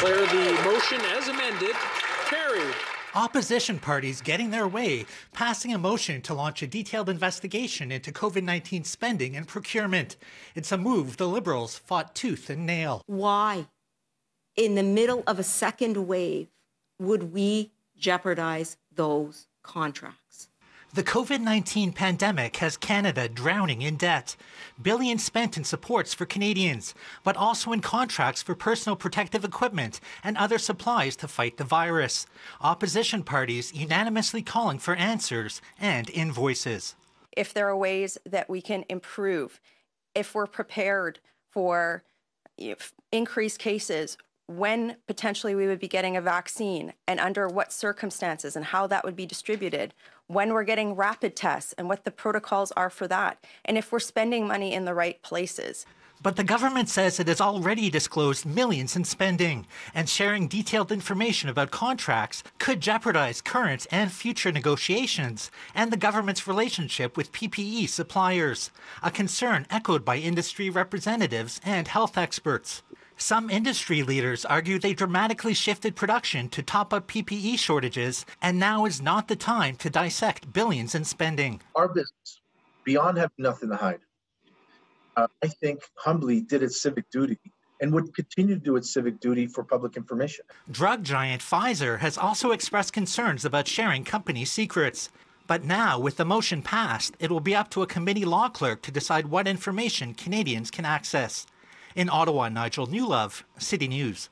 Declare the motion as amended carried. Opposition parties getting their way, passing a motion to launch a detailed investigation into COVID-19 spending and procurement. It's a move the Liberals fought tooth and nail. Why, in the middle of a second wave, would we jeopardize those contracts? The COVID-19 pandemic has Canada drowning in debt. Billions spent in supports for Canadians, but also in contracts for personal protective equipment and other supplies to fight the virus. Opposition parties unanimously calling for answers and invoices. If there are ways that we can improve, if we're prepared for increased cases, when potentially we would be getting a vaccine and under what circumstances and how that would be distributed, when we're getting rapid tests and what the protocols are for that, and if we're spending money in the right places. But the government says it has already disclosed millions in spending, and sharing detailed information about contracts could jeopardize current and future negotiations and the government's relationship with PPE suppliers, a concern echoed by industry representatives and health experts. Some industry leaders argue they dramatically shifted production to top up PPE shortages, and now is not the time to dissect billions in spending. Our business, beyond having nothing to hide, I think humbly did its civic duty and would continue to do its civic duty for public information. Drug giant Pfizer has also expressed concerns about sharing company secrets. But now, with the motion passed, it will be up to a committee law clerk to decide what information Canadians can access. In Ottawa, Nigel Newlove, City News.